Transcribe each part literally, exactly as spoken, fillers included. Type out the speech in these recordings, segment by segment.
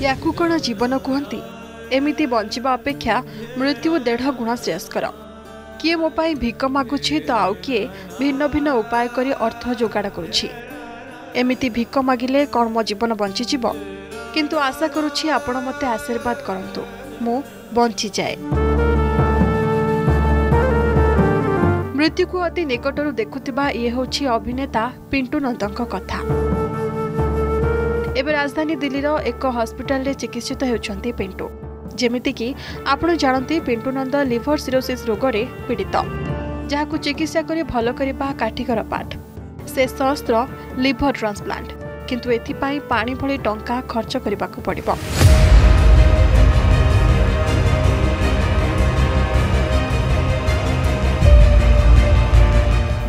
या कौन जीवन कहती एमती बंचवा अपेक्षा मृत्यु देढ़ गुण श्रेयस्कर। किए मो पाई भिक मागुछी तो आउ किए भिन्न भिन्न उपाय करी अर्थ जोगाड़ करुछी। एमिति भिक मागिले कौन मो जीवन बंचीजीव, किंतु आशा करुछी आपण मते आशीर्वाद करंतु मु बंची जाए। मृत्यु को अति निकटरू देखुथिबा ये होछि अभिनेता पिंटू नंदनक कथा। एबे राजधानी दिल्लीर एक हॉस्पिटल रे चिकित्सित हेउछन्ती पिंटू। जेमिति कि आपण जानते पिंटू नंद लिवर सिरोसिस रोग रे पीड़ित, जहां चिकित्सा करी भल करबा काठीकर पाठ। से सहस्त्र लिवर ट्रांसप्लांट, किंतु एथिपाई पानी भली टंका खर्च करबाकू पड़िबो।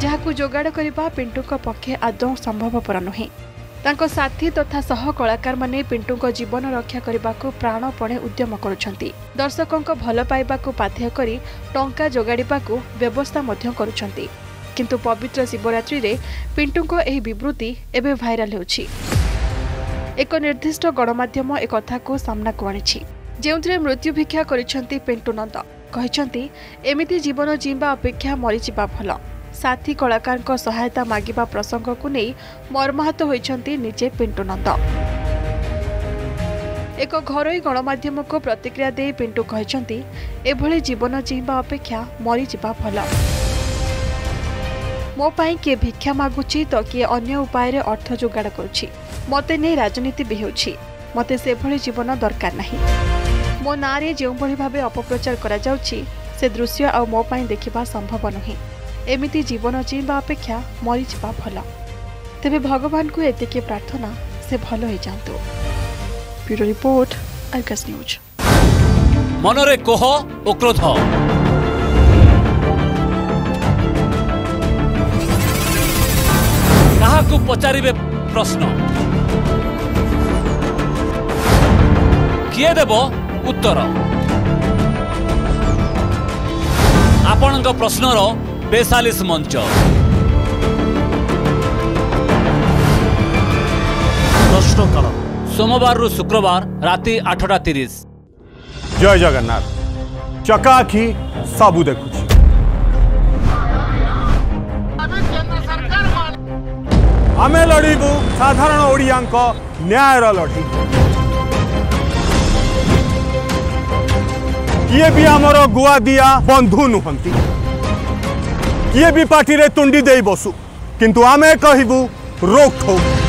जहां जोगाड़ करबा पिंटू का पक्षे आदौ संभवपर नुहे। तांको साथी तथा तो सह कलाकार माने पिंटू को जीवन रक्षा करने को प्राणपणे उद्यम करुछन्ति। दर्शकों को भल पाइबा को बाध्य करी टंका जोगाड़ीबा को व्यवस्था मध्य करुछन्ति। किंतु पवित्र शिवरात्रि रे पिंटू को एही विवृत्ति एबे भाइराल होछि। एक निर्दिष्ट गणमाध्यम ए कथा को सामना को आनिछि, जेउथरे मृत्यु भिक्षा करिछन्ति पिंटू नंद। कहिछन्ति एमिति जीवन जीवा अपेक्षा मरिजिबा भल। साथी कलाकार सहायता मागिबा प्रसंग को नहीं मर्माहत होइछन्ति निजे पिंटू नंद। एक घरोई गणमाध्यम को प्रतिक्रिया दे पिंटू कहिछन्ति एभली जीवन जीवा अपेक्षा मरी जीवा भल। मो पाई किए भिक्षा मागुची तो किए अन्य उपाय अर्थ जोगाड़ करुछि। मते नै राजनीति भी होछि। मते सेभली जीवन दरकार नहीं। मो नारे जेउभली भाबे अपप्रचार करा जाउछि से दृश्य आ मो पाई देखिबा संभव नुहे। एमिति जीवन जीवा अपेक्षा मरीजा भल। तेबे भगवान को एतिके प्रार्थना से भल हो जातु। Bureau report, Argus news. मनरे कोह ओ क्रोध काहाकु पचारिबे प्रश्न, किए देबो उत्तर। आपनका प्रश्नरो बेसालीस मंच। प्रश्नकाल सोमवार रु शुक्रवार राति आठटा तीस। जय जगन्नाथ। चकाखी सबू देखु आमे लड़ू साधारण ओडिया न्यायर लड़ी। किए भी आमर गुआ दिया बंधु नुहंती, ये भी पार्टी रे तुंडी देई बसु, किंतु आमे कहबू रोक ठोक।